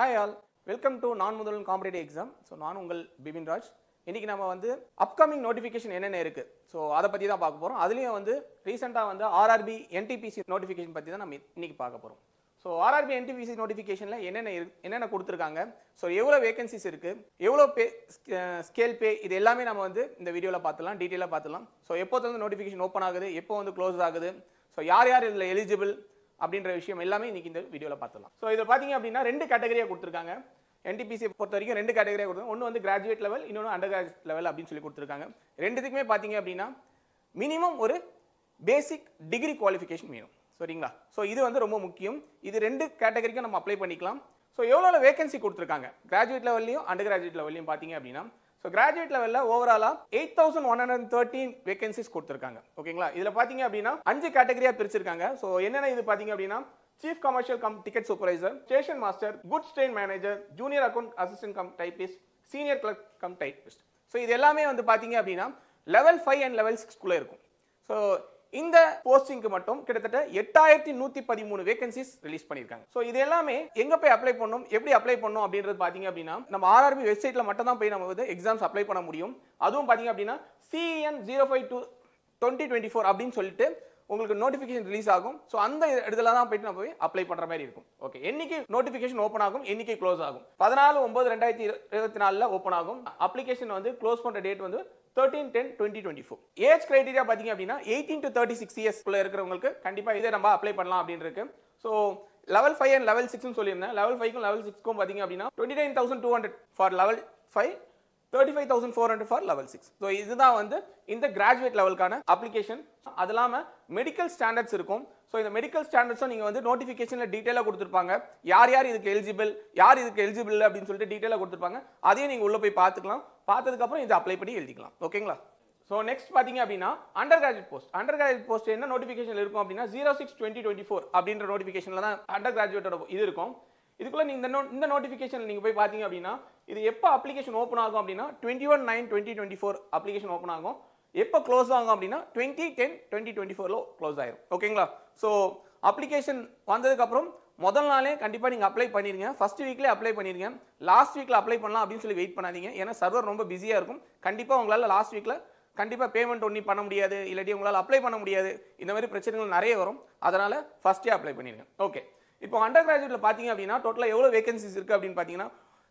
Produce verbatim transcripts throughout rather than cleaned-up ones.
Hi all, welcome to Naan Mudhalvan competitive exam. So நான் உங்கள் பிபின்ராஜ். இன்னைக்கு நாம வந்து upcoming notification என்னென்ன இருக்கு சோ அத பத்தி தான் பார்க்க போறோம். அதுலயே வந்து ரீசன்ட்டா வந்து R R B N T P C notification பத்தி தான் நாம இன்னைக்கு பார்க்க போறோம். So R R B N T P C notificationல என்னென்ன என்னென்ன கொடுத்திருக்காங்க, சோ எவ்வளவு vacancies இருக்கு, எவ்வளவு ஸ்கேல் பே, இது எல்லாமே நாம வந்து இந்த வீடியோல பார்க்கலாம், டீடைலா பார்க்கலாம். சோ எப்போ வந்து notification ஓபன் ஆகுது, எப்போ வந்து க்ளோஸ் ஆகுது, சோ யார் யார் இதுல eligible அப்படின்ற விஷயம் எல்லாமே இன்னைக்கு இந்த வீடியோல பார்த்தலாம். சோ இத பாத்தீங்க அப்படினா ரெண்டு கேட்டகரியா கொடுத்திருக்காங்க. N T P C பொறுத்த வரைக்கும் ரெண்டு கேட்டகரியா கொடுத்திருக்காங்க. ஒன்னு வந்து கிராஜுவேட் லெவல், இன்னொன்னு அண்டர் கிராஜுவேட் லெவல் அப்படினு சொல்லி கொடுத்திருக்காங்க. ரெண்டுத்துக்குமே பாத்தீங்க அப்படினா மினிமம் ஒரு பேசிக் டிகிரி குவாலிஃபிகேஷன் வேணும். சரிங்களா? சோ இது வந்து ரொம்ப முக்கியம். இது ரெண்டு கேட்டகரிக்கு நம்ம அப்ளை பண்ணிக்கலாம். சோ எவ்வளவு வேகன்சி கொடுத்திருக்காங்க கிராஜுவேட் லெவல்லயும் அண்டர் கிராஜுவேட் லெவல்லயும் பாத்தீங்க அப்படினா சோ கிராஜுவேட் லெவல்ல ஓவராலா eight thousand one hundred thirteen vacancies கொடுத்திருக்காங்க. ஓகேங்களா? இதுல பாத்தீங்க அப்படினா அஞ்சு கேட்டகரியா பிரிச்சிருக்காங்க. சோ என்னென்ன இது பாத்தீங்க அப்படினா chief commercial cum ticket supervisor, station master, goods train manager, junior account assistant cum typist, senior clerk cum typist. So இது எல்லாமே வந்து பாத்தீங்க அப்படினா level five and level six குள்ள இருக்கும். சோ இந்த போஸ்டிங்க்கு மட்டும் கிட்டத்தட்ட eighty-one thirteen வேகன்சிஸ் ரிலீஸ் பண்ணிருக்காங்க. சோ இது எல்லாமே எங்க போய் அப்ளை பண்ணனும், எப்படி அப்ளை பண்ணனும் அப்படின்றது பாத்தீங்க அப்படினா நம்ம R R B வெப்சைட்ல மட்டும் தான் போய் நம்ம வந்து எக்ஸாம்ஸ் அப்ளை பண்ண முடியும். அதுவும் பாத்தீங்க அப்படினா C E N zero five two twenty twenty four அப்படினு சொல்லிட்டு உங்களுக்கு நோட்டிஃபிகேஷன் ரிலீஸ் ஆகும். சோ அந்த இடத்துல தான் போய் நம்ம போய் அப்ளை பண்ற மாதிரி இருக்கும். ஓகே, என்னைக்கு நோட்டிஃபிகேஷன் ஓபன் ஆகும், என்னைக்கு க்ளோஸ் ஆகும், பதினாலு ஒன்பது இரண்டாயிரத்து இருபத்தி நான்கு ல ஓபன் ஆகும். அப்ளிகேஷன் வந்து க்ளோஸ் பண்ற டேட் வந்து thirteen ten twenty twenty four. Age criteria பாத்தீங்க அப்படினா eighteen to thirty six years குள்ள இருக்குறவங்களுக்கு கண்டிப்பா இத நம்ம அப்ளை பண்ணலாம் அப்படினு இருக்கு. So level five and level six னு சொல்லிருந்தேன். லெவல் five க்கும் லெவல் six க்கும் பாத்தீங்க அப்படினா twenty nine thousand two hundred for level five, thirty five thousand four hundred for level six. So இதுதான் வந்து இந்த கிராஜுவேட் லெவலுக்கான அப்ளிகேஷன். அதலாம மெடிக்கல் ஸ்டாண்டர்ட்ஸ் இருக்கும். சோ இந்த மெடிக்கல் ஸ்டாண்டர்ட்ஸும் நீங்க வந்து நோட்டிஃபிகேஷன்ல டீடைலா கொடுத்திருப்பாங்க. யார் யார் இதுக்கு எலிஜிபிள், யார் இதுக்கு எலிஜிபிள் அப்படினு சொல்லிட்டு டீடைலா கொடுத்திருப்பாங்க. அதையும் நீங்க உள்ள போய் பார்த்துக்கலாம். பார்த்ததுக்கு அப்புறம் இத அப்ளை பண்ணி எழுதிக்கலாம். ஓகேங்களா? சோ நெக்ஸ்ட் பாத்தீங்க அப்படினா under graduate post. Under graduate post என்ன நோட்டிஃபிகேஷன்ல இருக்கும் அப்படினா zero six twenty twenty four அப்படிங்கற நோட்டிஃபிகேஷன்ல தான் அண்டர் கிராஜுவேட்டோட இது இருக்கும். இதுக்குள்ள நீங்க இந்த இந்த நோட்டிஃபிகேஷன்ல நீங்க போய் பாத்தீங்க அப்படினா இது எப்ப அப்ளிகேஷன் ஓபன் ஆகும் அப்படினா twenty one nine twenty twenty four application open ஆகும். எப்ப க்ளோஸ் ஆகும் அப்படினா twenty ten twenty twenty four ல க்ளோஸ் ஆகும். ஓகேங்களா? சோ அப்ளிகேஷன் வந்ததுக்கு அப்புறம் முதல் நாளே கண்டிப்பா நீங்க அப்ளை பண்ணிருங்க. ஃபர்ஸ்ட் வீக்ல அப்ளை பண்ணிருங்க. லாஸ்ட் வீக்ல அப்ளை பண்ணலாம் அப்படினு சொல்லி வெயிட் பண்ணாதீங்க. ஏன்னா சர்வர் ரொம்ப பிஸியா இருக்கும். கண்டிப்பா உங்களால லாஸ்ட் வீக்ல கண்டிப்பா பேமெண்ட் ஒண்ணி பண்ண முடியாது, இல்லடி உங்களால அப்ளை பண்ண முடியாது. இந்த மாதிரி பிரச்சனைகள் நிறைய வரும். அதனால ஃபர்ஸ்டே அப்ளை பண்ணிருங்க. ஓகே, இப்போ அண்டர் கிராஜுவேட்ல பாத்தீங்க அப்படினா டோட்டலா எவ்வளவு வேகன்சிஸ் இருக்கு அப்படினு பாத்தீங்கன்னா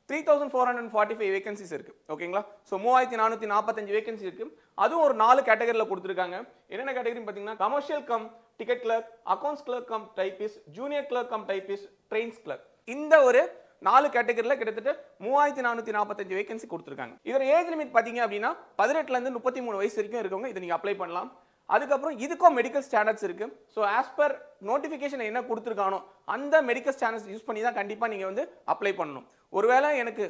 three thousand four hundred forty five vacancies இருக்கு. ஓகேங்களா? சோ மூவாயிரத்து நானூற்று நாற்பத்தைந்து வேகன்சி இருக்கு. அதுவும் ஒரு நாலு கேட்டகரியில கொடுத்திருக்காங்க. என்னென்ன கேட்டகரின்னு பாத்தீங்கன்னா commercial cum ticket clerk, accounts clerk cum typist, junior clerk cum typist, trains clerk. இந்த ஒரு நாலு கேட்டகரியில கிட்டத்தட்ட மூவாயிரத்து நானூற்று நாற்பத்தைந்து வேகன்சி கொடுத்திருக்காங்க. இதோட ஏஜ் லிமிட் பாத்தீங்க அப்படின்னா பதினெட்டுல இருந்து முப்பத்தி மூணு வயசு வரைக்கும் இருக்கவங்க இத நீங்க அப்ளை பண்ணலாம். அதுக்கப்புறம் இதுக்கும் மெடிக்கல் ஸ்டாண்டர்ட்ஸ் இருக்கு. ஸோ ஆஸ் பர் நோட்டிஃபிகேஷன் என்ன கொடுத்துருக்கானோ அந்த மெடிக்கல் ஸ்டாண்டர்ட்ஸ் யூஸ் பண்ணி தான் கண்டிப்பாக நீங்கள் வந்து அப்ளை பண்ணணும். ஒருவேளை எனக்கு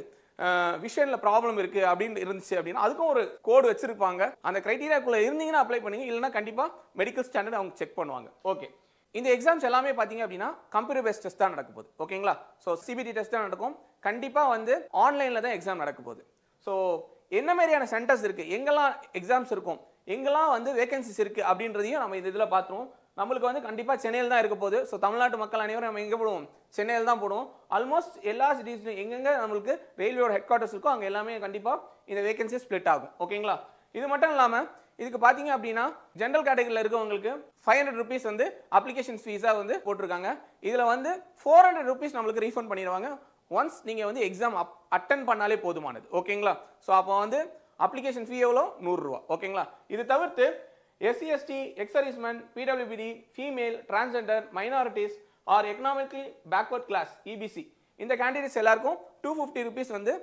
விஷனில் ப்ராப்ளம் இருக்குது அப்படின்னு இருந்துச்சு அப்படின்னா அதுக்கும் ஒரு கோடு வச்சிருப்பாங்க. அந்த கிரைட்டீரியாக்குள்ளே இருந்தீங்கன்னா அப்ளை பண்ணுங்க. இல்லைன்னா கண்டிப்பாக மெடிக்கல் ஸ்டாண்டர்ட் அவங்க செக் பண்ணுவாங்க. ஓகே, இந்த எக்ஸாம்ஸ் எல்லாமே பார்த்தீங்க அப்படின்னா கம்ப்யூட்டர் பேஸ்ட் டெஸ்ட் தான் நடக்க போகுது. ஓகேங்களா? ஸோ சிபிடி டெஸ்ட் தான் நடக்கும். கண்டிப்பாக வந்து ஆன்லைனில் தான் எக்ஸாம் நடக்க போகுது. ஸோ என்ன மாதிரியான சென்டர்ஸ் இருக்குது, எங்கெல்லாம் எக்ஸாம்ஸ் இருக்கும், எங்கெல்லாம் வந்து வேகன்சிஸ் இருக்குது அப்படின்றதையும் நம்ம இந்த இதில் பார்த்துருவோம். நம்மளுக்கு வந்து கண்டிப்பாக சென்னையில் தான் இருக்க போகுது. ஸோ தமிழ்நாட்டு மக்கள் அனைவரும் நம்ம எங்கே போடுவோம், சென்னையில் தான் போடுவோம். ஆல்மோஸ்ட் எல்லா சிட்டிஸ்லையும் எங்கெங்கே நம்மளுக்கு ரயில்வேயோட ஹெட் குவார்ட்டர்ஸ் இருக்கோ அங்கே எல்லாமே கண்டிப்பாக இந்த வேகன்சி ஸ்ப்ளிட் ஆகும். ஓகேங்களா? இது மட்டும் இல்லாமல் இதுக்கு பார்த்தீங்க அப்படின்னா ஜென்ரல் கேட்டகரியில் இருக்கவங்களுக்கு ஃபைவ் ஹண்ட்ரட் ருபீஸ் வந்து அப்ளிகேஷன் ஃபீஸாக வந்து போட்டிருக்காங்க. இதில் வந்து ஃபோர் ஹண்ட்ரட் ருபீஸ் நம்மளுக்கு ரீஃபண்ட் பண்ணிடுவாங்க ஒன்ஸ் நீங்கள் வந்து எக்ஸாம் அப் அட்டன் பண்ணாலே போதுமானது. ஓகேங்களா? ஸோ அப்போ வந்து அப்ளிகேஷன் ஃபீ எவ்வளோ, நூறுரூவா. ஓகேங்களா? இது தவிர்த்து SC ST, ex serviceman, PWBD, female, transgender, minorities or economically backward class EBC இந்த கேண்டிடேட்ஸ் எல்லாருக்கும் டூ ஃபிஃப்டி ருபீஸ் வந்து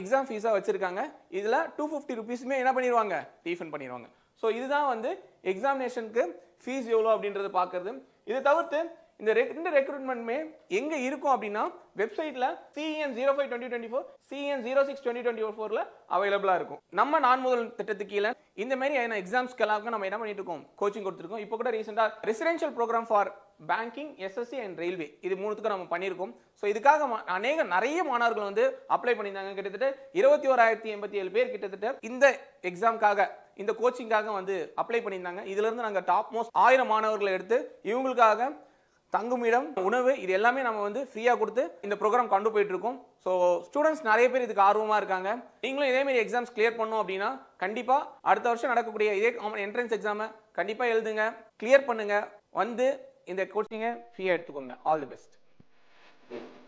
எக்ஸாம் ஃபீஸாக வச்சுருக்காங்க. இதில் டூ ஃபிஃப்டி ருபீஸுமே என்ன பண்ணிடுவாங்க, ரீஃபண்ட் பண்ணிடுவாங்க. ஸோ இதுதான் வந்து எக்ஸாமினேஷனுக்கு ஃபீஸ் எவ்வளோ அப்படின்றது பார்க்குறது. இதை தவிர்த்து இந்த ரெண்டு ரெக்ரூட்மெண்ட்மே எங்கே இருக்கும் அப்படின்னா வெப்சைட்டில் C E N zero five twenty twenty four, C E N zero six twenty twenty four ல அவைலபிளாக இருக்கும். நம்ம நான் முதல் திட்டத்துக்கு கீழே இந்த மாதிரி என்ன எக்ஸாம்ஸ்க்கெல்லாம் நம்ம என்ன பண்ணிட்டு இருக்கோம், கோச்சிங் கொடுத்துருக்கோம். இப்போ கூட ரீசெண்டாக residential program for banking, SSC and railway இது மூணுத்துக்கும் நம்ம பண்ணியிருக்கோம். ஸோ இதுக்காக அநேக நிறைய மாணவர்கள் வந்து அப்ளை பண்ணியிருந்தாங்க. கிட்டத்தட்ட இருபத்தி ஓராயிரத்தி எண்பத்தி ஏழு பேர் கிட்டத்தட்ட இந்த எக்ஸாமுக்காக இந்த கோச்சிங்காக வந்து அப்ளை பண்ணியிருந்தாங்க. இதுலேருந்து நாங்கள் டாப் மோஸ்ட் ஆயிரம் மாணவர்களை எடுத்து இவங்களுக்காக தங்குமிடம் உணவு இது எல்லாமே நாம வந்து ஃப்ரீயா கொடுத்து இந்த புரோகிராம் கொண்டு போயிட்டு இருக்கோம் சோ ஸ்டூடண்ட்ஸ் நிறைய பேர் இதுக்கு ஆர்வமா இருக்காங்க நீங்களும் இதே மாதிரி एग्जाम्स கிளியர் பண்ணனும் அப்படினா கண்டிப்பா அடுத்த வருஷம் நடக்கக்கூடிய இதே என்ட்ரன்ஸ் எக்ஸாமை கண்டிப்பா எழுதுங்க கிளியர் பண்ணுங்க வந்து இந்த கோச்சிங்கை ஃப்ரீயா எடுத்துக்கோங்க ஆல் தி பெஸ்ட்